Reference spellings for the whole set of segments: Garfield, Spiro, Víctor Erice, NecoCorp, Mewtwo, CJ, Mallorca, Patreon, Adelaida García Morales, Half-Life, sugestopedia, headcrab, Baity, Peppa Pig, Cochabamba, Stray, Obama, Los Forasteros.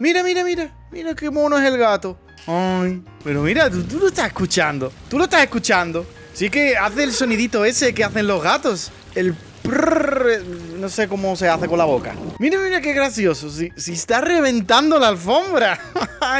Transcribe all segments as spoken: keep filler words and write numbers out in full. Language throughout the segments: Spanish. Mira, mira, mira. Mira qué mono es el gato. Ay, pero mira, tú, tú lo estás escuchando. Tú lo estás escuchando. Sí que hace el sonidito ese que hacen los gatos. El prrr, no sé cómo se hace con la boca. Mira, mira qué gracioso. Si, si está reventando la alfombra.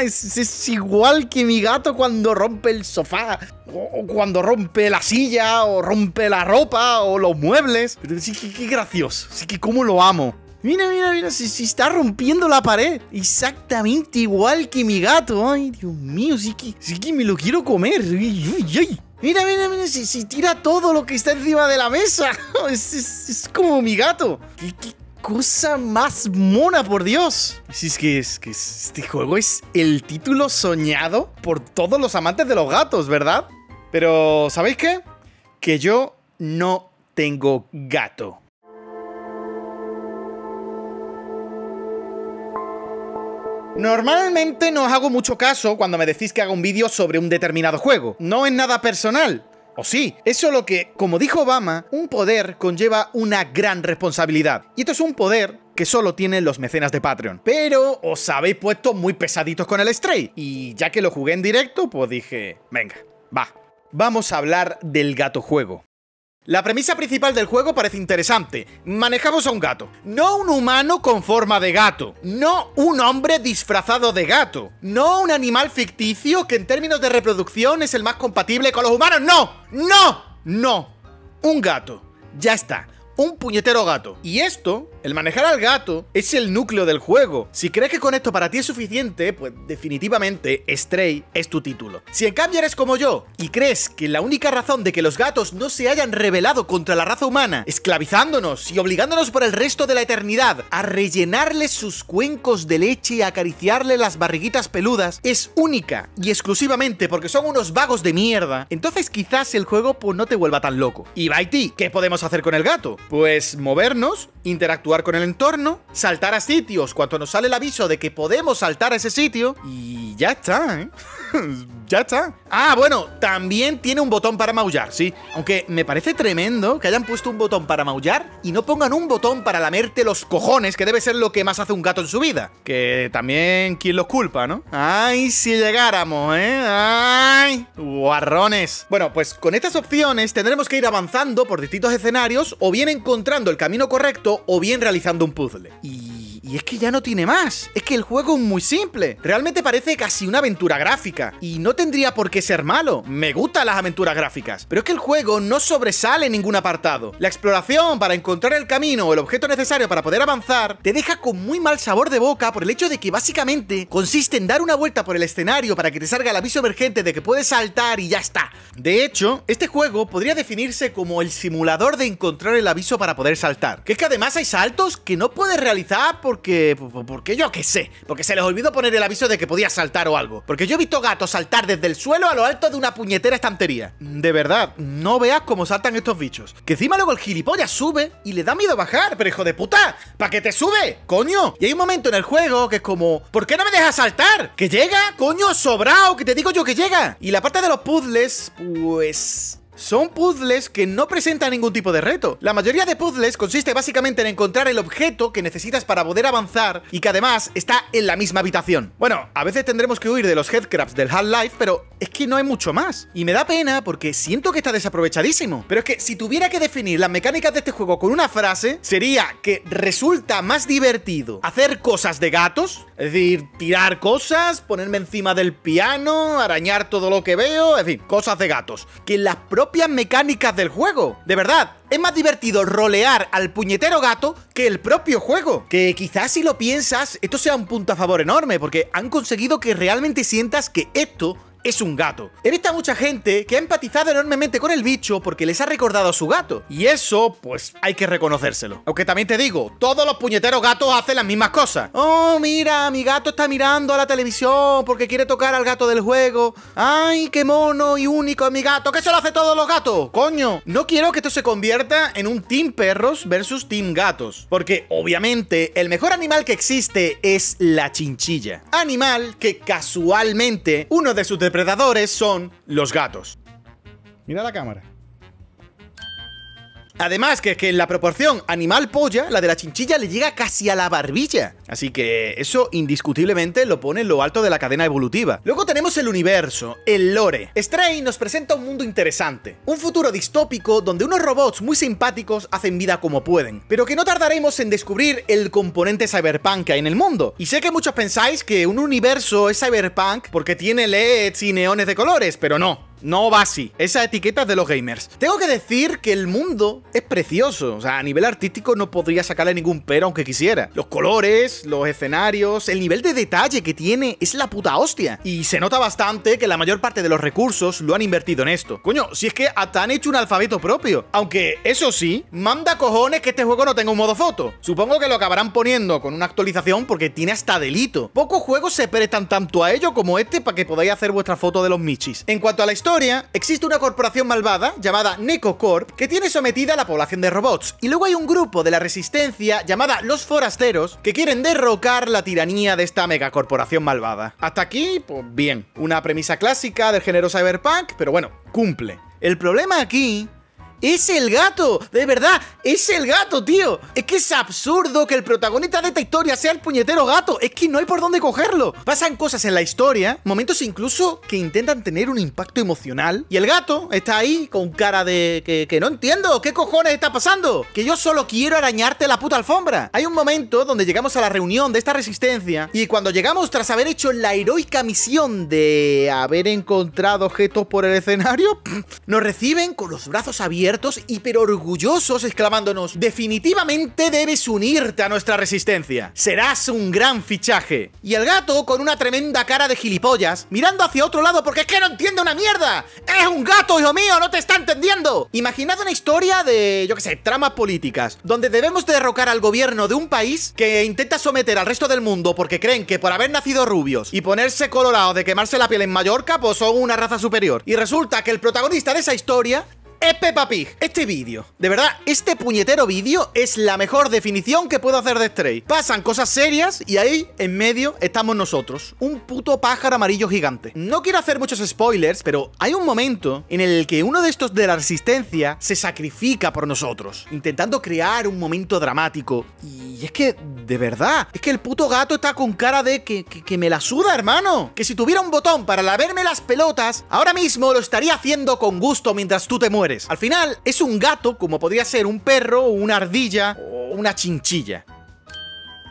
es, es igual que mi gato cuando rompe el sofá. O, o cuando rompe la silla. O rompe la ropa. O los muebles. Pero sí que qué gracioso. Sí que cómo lo amo. Mira, mira, mira, si, si está rompiendo la pared. Exactamente igual que mi gato. Ay, Dios mío, sí que, sí que me lo quiero comer. Ay, ay, ay. Mira, mira, mira, si, si tira todo lo que está encima de la mesa. Es, es, es como mi gato. ¿Qué, qué cosa más mona, por Dios? Si es que, es que este juego es el título soñado por todos los amantes de los gatos, ¿verdad? Pero, ¿sabéis qué? Que yo no tengo gato. Normalmente no os hago mucho caso cuando me decís que haga un vídeo sobre un determinado juego. No es nada personal. O sí, es solo que, como dijo Obama, un poder conlleva una gran responsabilidad. Y esto es un poder que solo tienen los mecenas de Patreon. Pero os habéis puesto muy pesaditos con el Stray. Y ya que lo jugué en directo, pues dije, venga, va. Vamos a hablar del gato juego. La premisa principal del juego parece interesante. Manejamos a un gato. No un humano con forma de gato. No un hombre disfrazado de gato. No un animal ficticio que en términos de reproducción es el más compatible con los humanos. ¡No! ¡No! ¡No! Un gato. Ya está. Un puñetero gato. Y esto, el manejar al gato, es el núcleo del juego. Si crees que con esto para ti es suficiente, pues definitivamente Stray es tu título. Si en cambio eres como yo y crees que la única razón de que los gatos no se hayan rebelado contra la raza humana, esclavizándonos y obligándonos por el resto de la eternidad a rellenarles sus cuencos de leche y acariciarle las barriguitas peludas, es única y exclusivamente porque son unos vagos de mierda, entonces quizás el juego pues no te vuelva tan loco. Y Baiti, ¿qué podemos hacer con el gato? Pues movernos, interactuar con el entorno, saltar a sitios cuando nos sale el aviso de que podemos saltar a ese sitio y ya está, ¿eh? Ya está. Ah, bueno, también tiene un botón para maullar, sí. Aunque me parece tremendo que hayan puesto un botón para maullar y no pongan un botón para lamerte los cojones, que debe ser lo que más hace un gato en su vida. Que también, ¿quién los culpa, no? Ay, si llegáramos, ¿eh? Ay, guarrones. Bueno, pues con estas opciones tendremos que ir avanzando por distintos escenarios o bien encontrando el camino correcto o bien realizando un puzzle. Y... Y es que ya no tiene más. Es que el juego es muy simple. Realmente parece casi una aventura gráfica. Y no tendría por qué ser malo. Me gustan las aventuras gráficas. Pero es que el juego no sobresale en ningún apartado. La exploración para encontrar el camino o el objeto necesario para poder avanzar te deja con muy mal sabor de boca por el hecho de que básicamente consiste en dar una vuelta por el escenario para que te salga el aviso emergente de que puedes saltar y ya está. De hecho, este juego podría definirse como el simulador de encontrar el aviso para poder saltar. Que es que además hay saltos que no puedes realizar por Porque, porque yo qué sé, porque se les olvidó poner el aviso de que podía saltar o algo. Porque yo he visto gatos saltar desde el suelo a lo alto de una puñetera estantería. De verdad, no veas cómo saltan estos bichos. Que encima luego el gilipollas sube y le da miedo bajar, pero hijo de puta, ¿para qué te sube? ¡Coño! Y hay un momento en el juego que es como, ¿por qué no me dejas saltar? ¿Que llega? ¡Coño, sobrao! ¡Que te digo yo que llega! Y la parte de los puzzles, pues... son puzzles que no presentan ningún tipo de reto. La mayoría de puzzles consiste básicamente en encontrar el objeto que necesitas para poder avanzar y que además está en la misma habitación. Bueno, a veces tendremos que huir de los headcrabs del Half-Life, pero es que no hay mucho más. Y me da pena porque siento que está desaprovechadísimo. Pero es que si tuviera que definir las mecánicas de este juego con una frase, sería que resulta más divertido hacer cosas de gatos, es decir, tirar cosas, ponerme encima del piano, arañar todo lo que veo, en fin, cosas de gatos, que las propias mecánicas del juego. De verdad, es más divertido rolear al puñetero gato que el propio juego. Que quizás si lo piensas, esto sea un punto a favor enorme, porque han conseguido que realmente sientas que esto es un gato. He visto a mucha gente que ha empatizado enormemente con el bicho porque les ha recordado a su gato. Y eso, pues, hay que reconocérselo. Aunque también te digo, todos los puñeteros gatos hacen las mismas cosas. Oh, mira, mi gato está mirando a la televisión porque quiere tocar al gato del juego. Ay, qué mono y único es mi gato. ¿Qué se lo hace todos los gatos? Coño. No quiero que esto se convierta en un team perros versus team gatos. Porque, obviamente, el mejor animal que existe es la chinchilla. Animal que, casualmente, uno de sus depredadores son los gatos. Mira la cámara. Además, que, que en la proporción animal-polla, la de la chinchilla le llega casi a la barbilla. Así que eso indiscutiblemente lo pone en lo alto de la cadena evolutiva. Luego tenemos el universo, el lore. Stray nos presenta un mundo interesante, un futuro distópico donde unos robots muy simpáticos hacen vida como pueden, pero que no tardaremos en descubrir el componente cyberpunk que hay en el mundo. Y sé que muchos pensáis que un universo es cyberpunk porque tiene L E Ds y neones de colores, pero no. No va así, esa etiqueta es de los gamers. Tengo que decir que el mundo es precioso. O sea, a nivel artístico no podría sacarle ningún pero aunque quisiera. Los colores, los escenarios, el nivel de detalle que tiene es la puta hostia. Y se nota bastante que la mayor parte de los recursos lo han invertido en esto. Coño, si es que hasta han hecho un alfabeto propio. Aunque, eso sí, manda cojones que este juego no tenga un modo foto. Supongo que lo acabarán poniendo con una actualización porque tiene hasta delito. Pocos juegos se prestan tanto a ello como este para que podáis hacer vuestra foto de los michis. En cuanto a la historia, existe una corporación malvada llamada NecoCorp que tiene sometida a la población de robots, y luego hay un grupo de la resistencia llamada Los Forasteros que quieren derrocar la tiranía de esta megacorporación malvada. Hasta aquí, pues bien, una premisa clásica del género cyberpunk, pero bueno, cumple. El problema aquí... ¡es el gato! ¡De verdad! ¡Es el gato, tío! Es que es absurdo que el protagonista de esta historia sea el puñetero gato. Es que no hay por dónde cogerlo. Pasan cosas en la historia, momentos incluso que intentan tener un impacto emocional, y el gato está ahí con cara de... Que, que no entiendo, ¿qué cojones está pasando? Que yo solo quiero arañarte la puta alfombra. Hay un momento donde llegamos a la reunión de esta resistencia, y cuando llegamos tras haber hecho la heroica misión de haber encontrado objetos por el escenario, nos reciben con los brazos abiertos, hiper orgullosos, exclamándonos: definitivamente debes unirte a nuestra resistencia, serás un gran fichaje. Y el gato, con una tremenda cara de gilipollas, mirando hacia otro lado porque es que no entiende una mierda. Es un gato, hijo mío, no te está entendiendo. Imaginad una historia de, yo que sé, tramas políticas, donde debemos derrocar al gobierno de un país que intenta someter al resto del mundo porque creen que por haber nacido rubios y ponerse colorados de quemarse la piel en Mallorca, pues son una raza superior. Y resulta que el protagonista de esa historia... ¡es Peppa Pig! Este vídeo, de verdad, este puñetero vídeo es la mejor definición que puedo hacer de Stray. Pasan cosas serias y ahí, en medio, estamos nosotros. Un puto pájaro amarillo gigante. No quiero hacer muchos spoilers, pero hay un momento en el que uno de estos de la resistencia se sacrifica por nosotros, intentando crear un momento dramático. Y es que, de verdad, es que el puto gato está con cara de que, que, que me la suda, hermano. Que si tuviera un botón para lavarme las pelotas, ahora mismo lo estaría haciendo con gusto mientras tú te mueres. Al final, es un gato como podría ser un perro, una ardilla o una chinchilla.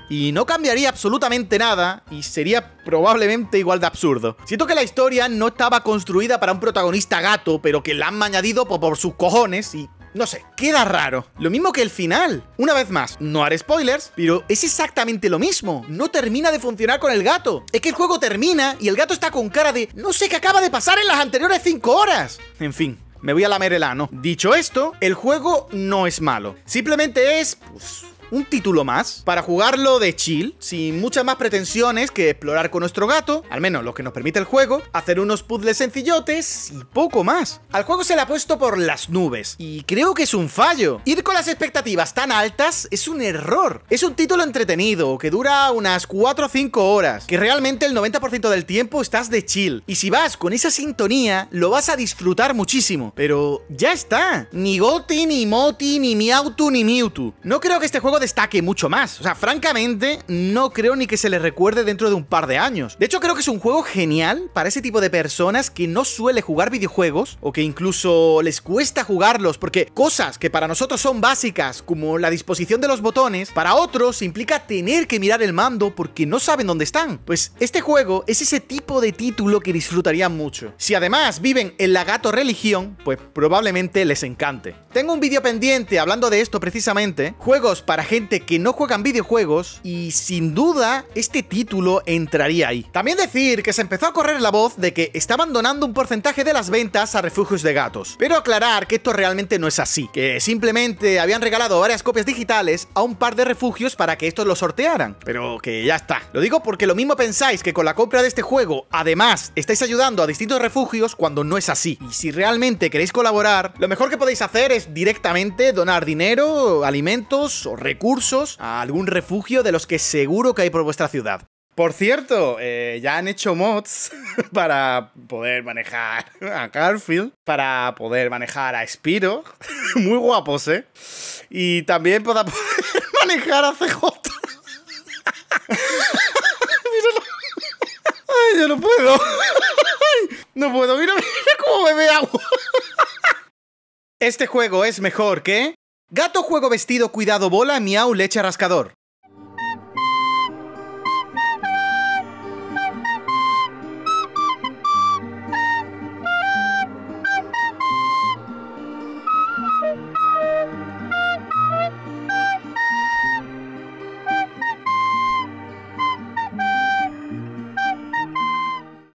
Y no cambiaría absolutamente nada y sería probablemente igual de absurdo. Siento que la historia no estaba construida para un protagonista gato, pero que la han añadido por, por sus cojones y... no sé, queda raro. Lo mismo que el final. Una vez más, no haré spoilers, pero es exactamente lo mismo. No termina de funcionar con el gato. Es que el juego termina y el gato está con cara de... no sé qué acaba de pasar en las anteriores cinco horas. En fin... me voy a lamer el ano. Dicho esto, el juego no es malo. Simplemente es... pues, un título más para jugarlo de chill, sin muchas más pretensiones que explorar con nuestro gato, al menos lo que nos permite el juego, hacer unos puzzles sencillotes y poco más. Al juego se le ha puesto por las nubes y creo que es un fallo. Ir con las expectativas tan altas es un error. Es un título entretenido que dura unas cuatro o cinco horas, que realmente el noventa por ciento del tiempo estás de chill, y si vas con esa sintonía lo vas a disfrutar muchísimo, pero ya está. Ni Goti, ni Moti, ni Miautu, ni Mewtwo. No creo que este juego destaque mucho más. O sea, francamente, no creo ni que se le recuerde dentro de un par de años. De hecho, creo que es un juego genial para ese tipo de personas que no suele jugar videojuegos, o que incluso les cuesta jugarlos, porque cosas que para nosotros son básicas, como la disposición de los botones, para otros implica tener que mirar el mando porque no saben dónde están. Pues este juego es ese tipo de título que disfrutarían mucho. Si además viven en la gato religión, pues probablemente les encante. Tengo un vídeo pendiente hablando de esto precisamente, juegos para gente que no juegan videojuegos, y sin duda este título entraría ahí. También decir que se empezó a correr la voz de que estaban donando un porcentaje de las ventas a refugios de gatos, pero aclarar que esto realmente no es así, que simplemente habían regalado varias copias digitales a un par de refugios para que estos lo sortearan, pero que ya está. Lo digo porque lo mismo pensáis que con la compra de este juego además estáis ayudando a distintos refugios cuando no es así, y si realmente queréis colaborar, lo mejor que podéis hacer es directamente donar dinero, alimentos o recursos cursos a algún refugio de los que seguro que hay por vuestra ciudad. Por cierto, eh, ya han hecho mods para poder manejar a Garfield, para poder manejar a Spiro, muy guapos, ¿eh? Y también para poder manejar a C J. Ay, yo no puedo. No puedo, mira, mira cómo bebe agua. Este juego es mejor que... Gato, juego vestido, cuidado, bola, miau, leche, rascador.